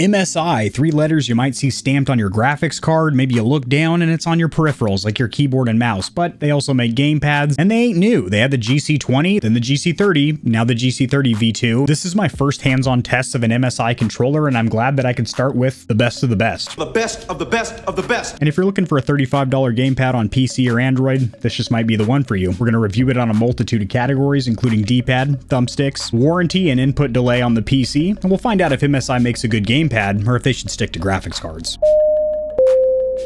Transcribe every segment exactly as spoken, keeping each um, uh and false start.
M S I, three letters you might see stamped on your graphics card. Maybe you look down and it's on your peripherals like your keyboard and mouse, but they also make gamepads and they ain't new. They had the G C twenty, then the G C thirty, now the G C thirty V two. This is my first hands-on test of an M S I controller, and I'm glad that I can start with the best of the best. The best of the best of the best. And if you're looking for a thirty-five dollar gamepad on P C or Android, this just might be the one for you. We're gonna review it on a multitude of categories, including D-pad, thumbsticks, warranty, and input delay on the P C. And we'll find out if M S I makes a good gamepad Pad, or if they should stick to graphics cards.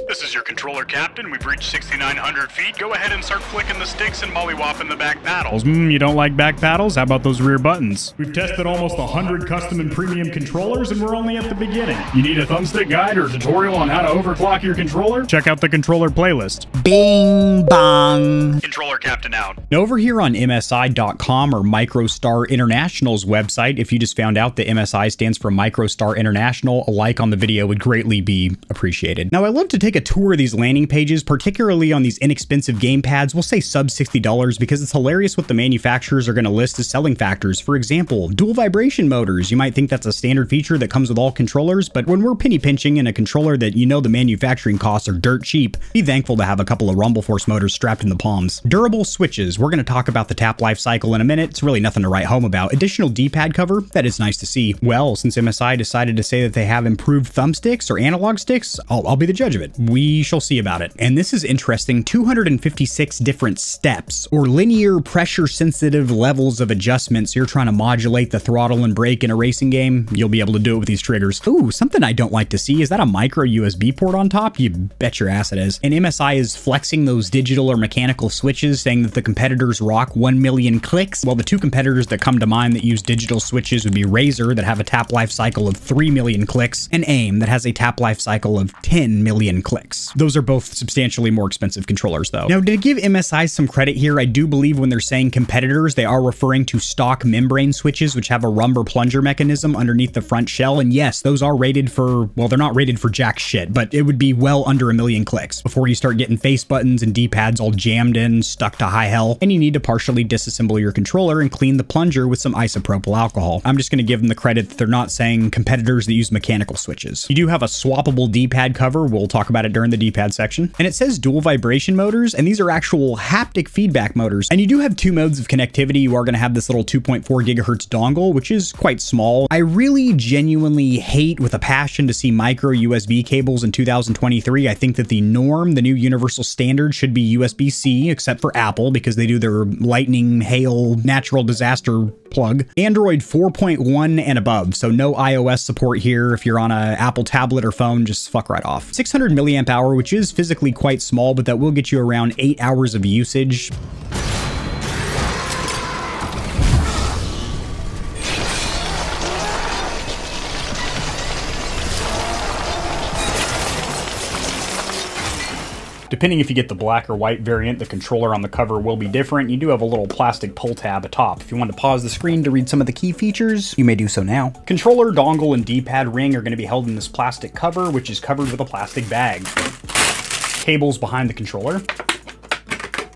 This is your controller, Captain. We've reached sixty-nine hundred feet. Go ahead and start flicking the sticks and mollywopping the back paddles. Mm, you don't like back paddles? How about those rear buttons? We've tested almost one hundred custom and premium controllers, and we're only at the beginning. You need a thumbstick guide or a tutorial on how to overclock your controller? Check out the controller playlist. Bing bong. Controller Captain out. Now over here on M S I dot com or Microstar International's website, if you just found out that M S I stands for Microstar International, a like on the video would greatly be appreciated. Now I love to take a tour of these landing pages, particularly on these inexpensive gamepads. We'll say sub sixty dollars because it's hilarious what the manufacturers are going to list as selling factors. For example, dual vibration motors. You might think that's a standard feature that comes with all controllers, but when we're penny pinching in a controller that you know the manufacturing costs are dirt cheap, be thankful to have a couple of Rumble Force motors strapped in the palms. Durable switches. We're going to talk about the tap life cycle in a minute. It's really nothing to write home about. Additional D-pad cover. That is nice to see. Well, since M S I decided to say that they have improved thumbsticks or analog sticks, I'll, I'll be the judge of it. We shall see about it. And this is interesting, two hundred fifty-six different steps or linear pressure sensitive levels of adjustment. So you're trying to modulate the throttle and brake in a racing game. You'll be able to do it with these triggers. Ooh, something I don't like to see. Is that a micro U S B port on top? You bet your ass it is. And M S I is flexing those digital or mechanical switches, saying that the competitors rock one million clicks. Well, the two competitors that come to mind that use digital switches would be Razer, that have a tap life cycle of three million clicks, and Aim, that has a tap life cycle of ten million clicks. Those are both substantially more expensive controllers though. Now, to give M S I some credit here, I do believe when they're saying competitors, they are referring to stock membrane switches, which have a rumble plunger mechanism underneath the front shell. And yes, those are rated for, well, they're not rated for jack shit, but it would be well under a million clicks before you start getting face buttons and D-pads all jammed in, stuck to high hell, and you need to partially disassemble your controller and clean the plunger with some isopropyl alcohol. I'm just gonna give them the credit that they're not saying competitors that use mechanical switches. You do have a swappable D-pad cover. We'll talk about about it during the D-pad section. And it says dual vibration motors, and these are actual haptic feedback motors. And you do have two modes of connectivity. You are going to have this little two point four gigahertz dongle, which is quite small. I really genuinely hate with a passion to see micro U S B cables in two thousand twenty-three. I think that the norm, the new universal standard, should be U S B C, except for Apple, because they do their lightning, hail, natural disaster plug. Android four point one and above, so no iOS support here. If you're on an Apple tablet or phone, just fuck right off. six hundred milliamp hour, which is physically quite small, but that will get you around eight hours of usage. Depending if you get the black or white variant, the controller on the cover will be different. You do have a little plastic pull tab atop. If you want to pause the screen to read some of the key features, you may do so now. Controller, dongle, and D-pad ring are going to be held in this plastic cover, which is covered with a plastic bag. Cables behind the controller.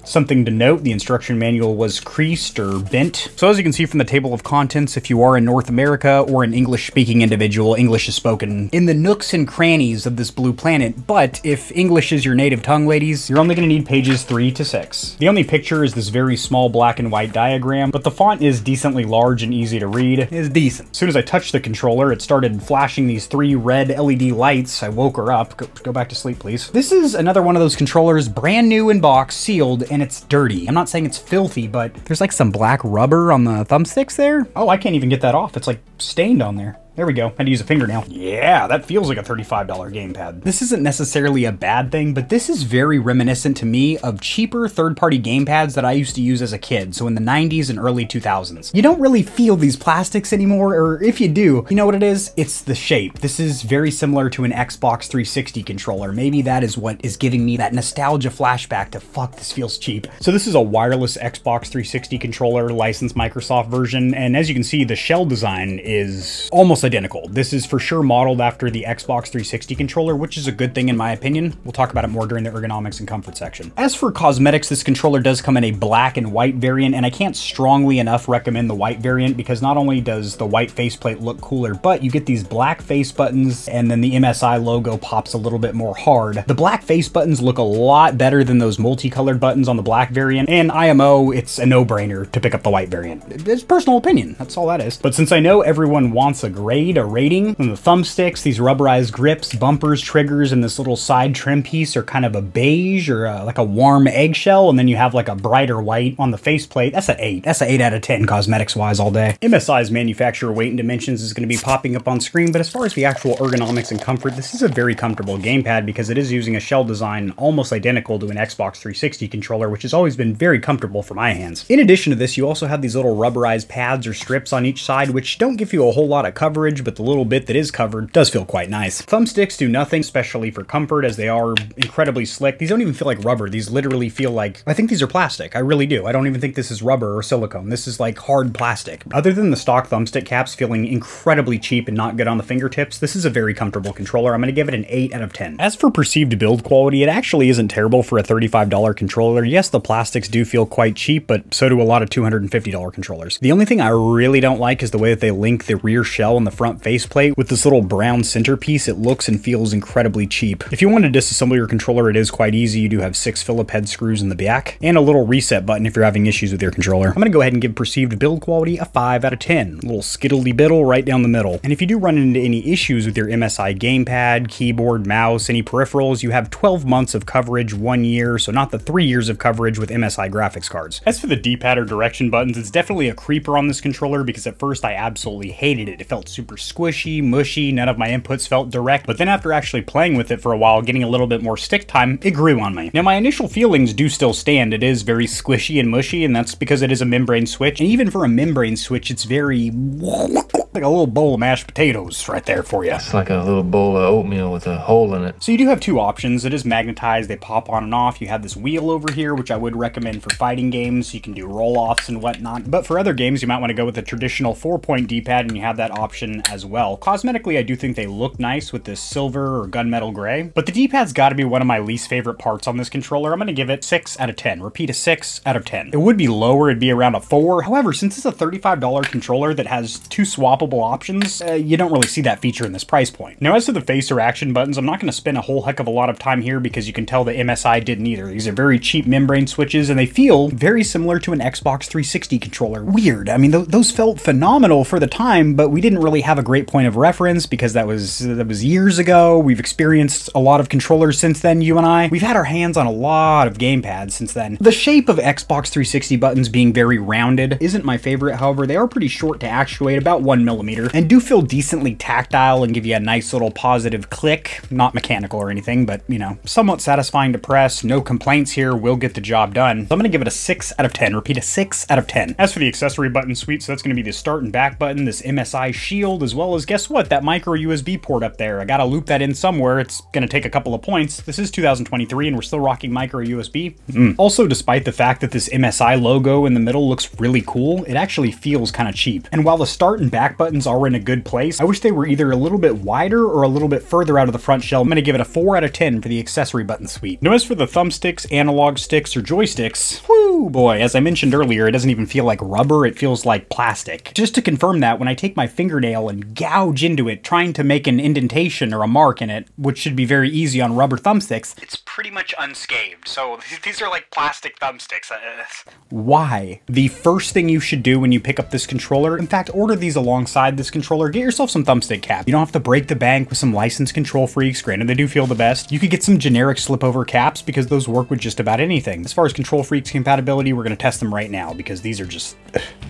Something to note, the instruction manual was creased or bent. So as you can see from the table of contents, if you are in North America or an English-speaking individual, English is spoken in the nooks and crannies of this blue planet. But if English is your native tongue, ladies, you're only gonna need pages three to six. The only picture is this very small black and white diagram, but the font is decently large and easy to read. It's decent. As soon as I touched the controller, it started flashing these three red L E D lights. I woke her up. Go, go back to sleep, please. This is another one of those controllers, brand new in box, sealed, and And it's dirty. I'm not saying it's filthy, but there's like some black rubber on the thumbsticks there. Oh, I can't even get that off. It's like stained on there. There we go. I had to use a fingernail. Yeah, that feels like a thirty-five dollar gamepad. This isn't necessarily a bad thing, but this is very reminiscent to me of cheaper third-party gamepads that I used to use as a kid, so in the nineties and early two thousands. You don't really feel these plastics anymore, or if you do, you know what it is? It's the shape. This is very similar to an Xbox three sixty controller. Maybe that is what is giving me that nostalgia flashback to, fuck, this feels cheap. So this is a wireless Xbox three sixty controller, licensed Microsoft version, and as you can see, the shell design is almost a identical. This is for sure modeled after the Xbox three sixty controller, which is a good thing in my opinion. We'll talk about it more during the ergonomics and comfort section. As for cosmetics, this controller does come in a black and white variant, and I can't strongly enough recommend the white variant because not only does the white faceplate look cooler, but you get these black face buttons and then the M S I logo pops a little bit more hard. The black face buttons look a lot better than those multicolored buttons on the black variant, and I M O, it's a no-brainer to pick up the white variant. It's personal opinion, that's all that is. But since I know everyone wants a grade, a rating, and the thumbsticks, these rubberized grips, bumpers, triggers, and this little side trim piece are kind of a beige or a, like a warm eggshell, and then you have like a brighter white on the faceplate, that's an eight. That's an eight out of ten cosmetics-wise all day. M S I's manufacturer weight and dimensions is going to be popping up on screen, but as far as the actual ergonomics and comfort, this is a very comfortable gamepad because it is using a shell design almost identical to an Xbox three sixty controller, which has always been very comfortable for my hands. In addition to this, you also have these little rubberized pads or strips on each side, which don't give you a whole lot of coverage, but the little bit that is covered does feel quite nice. Thumbsticks do nothing, especially for comfort, as they are incredibly slick. These don't even feel like rubber. These literally feel like, I think these are plastic. I really do. I don't even think this is rubber or silicone. This is like hard plastic. Other than the stock thumbstick caps feeling incredibly cheap and not good on the fingertips, this is a very comfortable controller. I'm going to give it an eight out of ten. As for perceived build quality, it actually isn't terrible for a thirty-five dollar controller. Yes, the plastics do feel quite cheap, but so do a lot of two hundred fifty dollar controllers. The only thing I really don't like is the way that they link the rear shell and the front faceplate with this little brown centerpiece. It looks and feels incredibly cheap. If you want to disassemble your controller, it is quite easy. You do have six Phillips head screws in the back and a little reset button if you're having issues with your controller. I'm going to go ahead and give perceived build quality a five out of ten. A little skiddly biddle right down the middle. And if you do run into any issues with your M S I gamepad, keyboard, mouse, any peripherals, you have twelve months of coverage, one year, so not the three years of coverage with M S I graphics cards. As for the D-pad or direction buttons, it's definitely a creeper on this controller because at first I absolutely hated it. It felt super squishy, mushy, none of my inputs felt direct, but then after actually playing with it for a while, getting a little bit more stick time, it grew on me. Now my initial feelings do still stand. It is very squishy and mushy, and that's because it is a membrane switch, and even for a membrane switch, it's very like a little bowl of mashed potatoes right there for you. It's like a little bowl of oatmeal with a hole in it. So you do have two options. It is magnetized, they pop on and off. You have this wheel over here, which I would recommend for fighting games. You can do roll-offs and whatnot, but for other games, you might want to go with a traditional four-point D-pad, and you have that option as well. Cosmetically, I do think they look nice with this silver or gunmetal gray, but the D-pad's got to be one of my least favorite parts on this controller. I'm going to give it six out of ten. Repeat, a six out of ten. It would be lower, it'd be around a four. However, since it's a thirty-five dollar controller that has two swappable options, uh, you don't really see that feature in this price point. Now, as to the face or action buttons, I'm not going to spend a whole heck of a lot of time here because you can tell the M S I didn't either. These are very cheap membrane switches, and they feel very similar to an Xbox three sixty controller. Weird. I mean, th those felt phenomenal for the time, but we didn't really have a great point of reference because that was that was years ago. We've experienced a lot of controllers since then, you and I. We've had our hands on a lot of gamepads since then. The shape of Xbox three sixty buttons being very rounded isn't my favorite. However, they are pretty short to actuate, about one millimeter, and do feel decently tactile and give you a nice little positive click. Not mechanical or anything, but you know, somewhat satisfying to press. No complaints here, will get the job done. So I'm gonna give it a six out of ten. Repeat, a six out of ten. As for the accessory button suite, so that's gonna be the start and back button, this M S I shield, as well as guess what? That micro U S B port up there. I gotta loop that in somewhere. It's gonna take a couple of points. This is two thousand twenty-three and we're still rocking micro U S B. Mm. Also, despite the fact that this M S I logo in the middle looks really cool, it actually feels kind of cheap. And while the start and back buttons are in a good place, I wish they were either a little bit wider or a little bit further out of the front shell. I'm gonna give it a four out of ten for the accessory button suite. Now as for the thumbsticks, analog sticks, or joysticks, whoo boy, as I mentioned earlier, it doesn't even feel like rubber, it feels like plastic. Just to confirm that, when I take my fingernail and gouge into it, trying to make an indentation or a mark in it, which should be very easy on rubber thumbsticks, it's pretty much unscathed. So these are like plastic thumbsticks. Why? The first thing you should do when you pick up this controller, in fact, order these alongside this controller, get yourself some thumbstick cap. You don't have to break the bank with some licensed Control Freaks. Granted, they do feel the best. You could get some generic slipover caps because those work with just about anything. As far as Control Freaks compatibility, we're going to test them right now because these are just,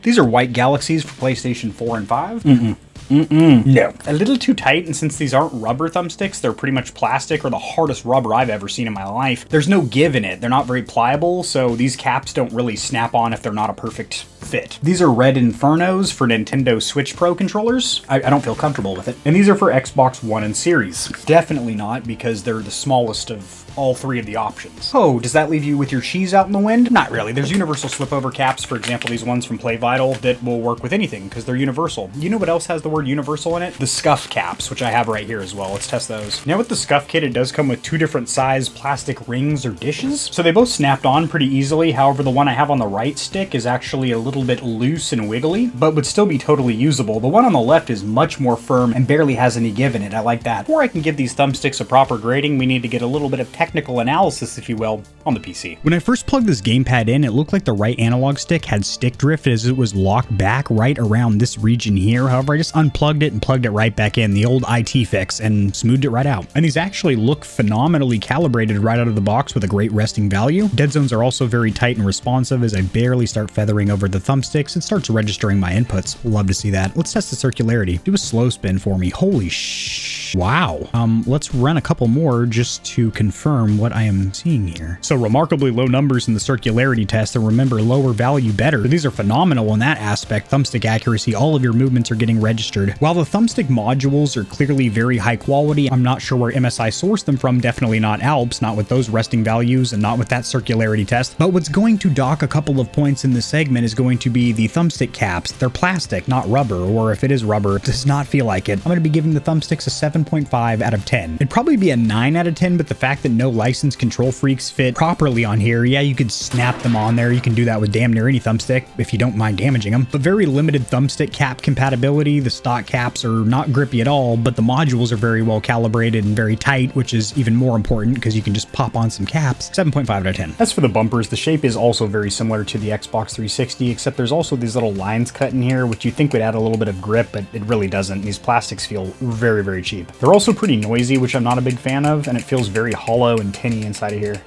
these are white galaxies for PlayStation four and five. Mm-mm. Mm-mm. No. A little too tight, and since these aren't rubber thumbsticks, they're pretty much plastic or the hardest rubber I've ever seen in my life. There's no give in it. They're not very pliable, so these caps don't really snap on if they're not a perfect fit. These are Red Infernos for Nintendo Switch Pro controllers. I, I don't feel comfortable with it. And these are for Xbox One and Series. Definitely not, because they're the smallest of all three of the options. Oh, does that leave you with your cheese out in the wind? Not really. There's universal slipover caps, for example, these ones from Play Vital, that will work with anything because they're universal. You know what else has the word universal in it? The Scuff caps, which I have right here as well. Let's test those. Now with the Scuff kit, it does come with two different size plastic rings or dishes, so they both snapped on pretty easily. However, the one I have on the right stick is actually a little bit loose and wiggly, but would still be totally usable. The one on the left is much more firm and barely has any give in it. I like that. Before I can give these thumbsticks a proper grading, we need to get a little bit of technical analysis, if you will, on the P C. When I first plugged this gamepad in, it looked like the right analog stick had stick drift as it was locked back right around this region here. However, I just unplugged it and plugged it right back in, the old I T fix, and smoothed it right out. And these actually look phenomenally calibrated right out of the box with a great resting value. Dead zones are also very tight and responsive as I barely start feathering over the thumbsticks. It starts registering my inputs. Love to see that. Let's test the circularity. Do a slow spin for me. Holy sh! Wow. Um, let's run a couple more just to confirm what I am seeing here. So remarkably low numbers in the circularity test, and remember, lower value better. These are phenomenal in that aspect. Thumbstick accuracy, all of your movements are getting registered. While the thumbstick modules are clearly very high quality, I'm not sure where M S I sourced them from. Definitely not Alps, not with those resting values and not with that circularity test. But what's going to dock a couple of points in this segment is going to be the thumbstick caps. They're plastic, not rubber, or if it is rubber, it does not feel like it. I'm going to be giving the thumbsticks a seven point five out of ten. It'd probably be a nine out of ten, but the fact that no licensed Control Freaks fit properly on here, yeah, you could snap them on there. You can do that with damn near any thumbstick if you don't mind damaging them. But very limited thumbstick cap compatibility. The stock caps are not grippy at all, but the modules are very well calibrated and very tight, which is even more important because you can just pop on some caps. seven point five out of ten. As for the bumpers, the shape is also very similar to the Xbox three sixty, except there's also these little lines cut in here, which you think would add a little bit of grip, but it really doesn't. These plastics feel very, very cheap. They're also pretty noisy, which I'm not a big fan of, and it feels very hollow and tinny inside of here.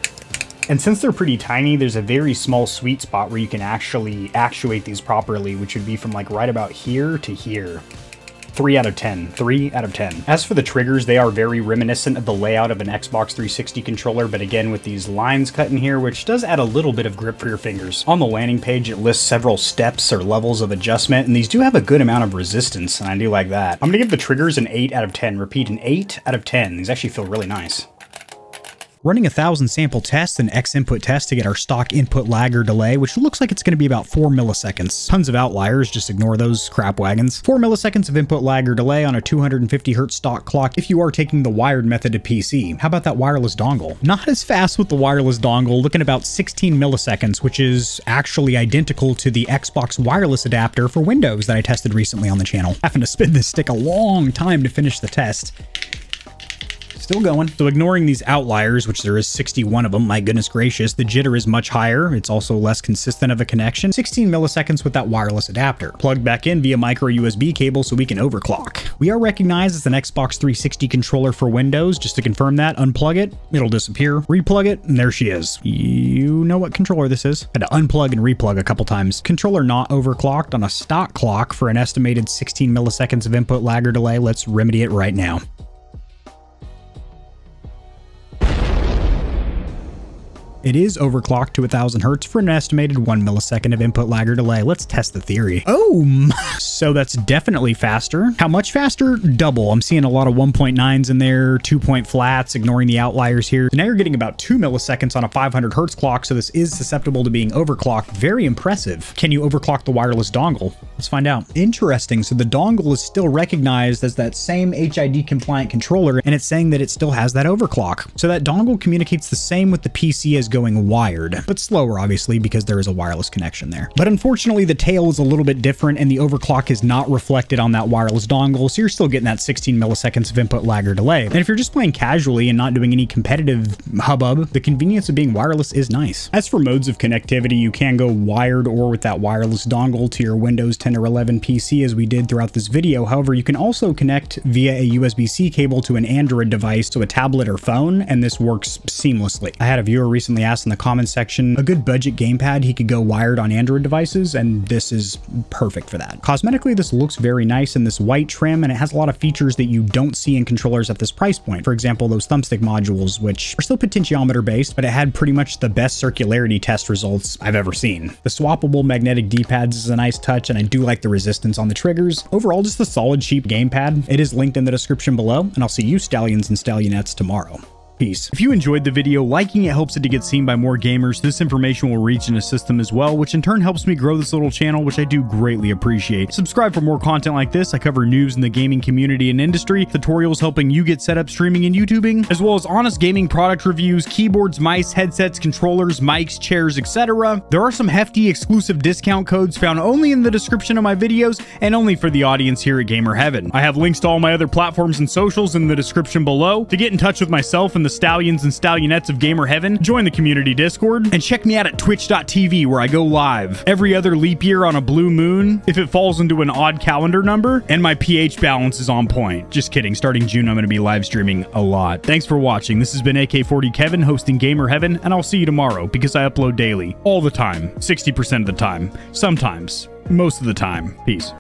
And since they're pretty tiny, there's a very small sweet spot where you can actually actuate these properly, which would be from like right about here to here. three out of ten. As for the triggers, they are very reminiscent of the layout of an Xbox three sixty controller, but again with these lines cut in here, which does add a little bit of grip for your fingers. On the landing page, it lists several steps or levels of adjustment, and these do have a good amount of resistance, and I do like that. I'm gonna give the triggers an eight out of ten. Repeat, an eight out of ten. These actually feel really nice. Running a thousand sample tests and X input tests to get our stock input lag or delay, which looks like it's going to be about four milliseconds. Tons of outliers, just ignore those crap wagons. Four milliseconds of input lag or delay on a two hundred fifty hertz stock clock if you are taking the wired method to P C. How about that wireless dongle? Not as fast with the wireless dongle, looking about sixteen milliseconds, which is actually identical to the Xbox wireless adapter for Windows that I tested recently on the channel. Having to spin this stick a long time to finish the test. Still going. So ignoring these outliers, which there is sixty-one of them, my goodness gracious, the jitter is much higher. It's also less consistent of a connection. sixteen milliseconds with that wireless adapter. Plugged back in via micro U S B cable so we can overclock. We are recognized as an Xbox three sixty controller for Windows. Just to confirm that, unplug it, it'll disappear. Replug it, and there she is. You know what controller this is. Had to unplug and replug a couple times. Controller not overclocked on a stock clock for an estimated sixteen milliseconds of input lag or delay. Let's remedy it right now. It is overclocked to one thousand hertz for an estimated one millisecond of input lag or delay. Let's test the theory. Oh, so that's definitely faster. How much faster? Double. I'm seeing a lot of one point nines in there, two point flats, ignoring the outliers here. So now you're getting about two milliseconds on a five hundred hertz clock. So this is susceptible to being overclocked. Very impressive. Can you overclock the wireless dongle? Let's find out. Interesting. So the dongle is still recognized as that same H I D compliant controller, and it's saying that it still has that overclock. So that dongle communicates the same with the P C as going wired, but slower obviously because there is a wireless connection there. But unfortunately the tail is a little bit different and the overclock is not reflected on that wireless dongle, so you're still getting that sixteen milliseconds of input lag or delay. And if you're just playing casually and not doing any competitive hubbub, the convenience of being wireless is nice. As for modes of connectivity, you can go wired or with that wireless dongle to your Windows ten or eleven P C as we did throughout this video. However, you can also connect via a U S B C cable to an Android device, to a tablet or phone, and this works seamlessly. I had a viewer recently asked in the comments section a good budget gamepad he could go wired on Android devices, and this is perfect for that. Cosmetically, this looks very nice in this white trim, and it has a lot of features that you don't see in controllers at this price point. For example, those thumbstick modules, which are still potentiometer based, but it had pretty much the best circularity test results I've ever seen. The swappable magnetic D-pads is a nice touch, and I do like the resistance on the triggers. Overall, just a solid cheap gamepad. It is linked in the description below, and I'll see you stallions and stallionettes tomorrow. piece. If you enjoyed the video, liking it helps it to get seen by more gamers. This information will reach and assist them as well, which in turn helps me grow this little channel, which I do greatly appreciate. Subscribe for more content like this. I cover news in the gaming community and industry, tutorials helping you get set up streaming and YouTubing, as well as honest gaming product reviews, keyboards, mice, headsets, controllers, mics, chairs, et cetera. There are some hefty exclusive discount codes found only in the description of my videos and only for the audience here at Gamer Heaven. I have links to all my other platforms and socials in the description below. To get in touch with myself and the stallions and stallionettes of Gamer Heaven, join the community Discord and check me out at twitch dot t v, where I go live every other leap year on a blue moon if it falls into an odd calendar number and my pH balance is on point. Just kidding. Starting June, I'm going to be live streaming a lot. Thanks for watching. This has been A K forty Kevin hosting Gamer Heaven, and I'll see you tomorrow because I upload daily all the time, sixty percent of the time, sometimes most of the time. Peace.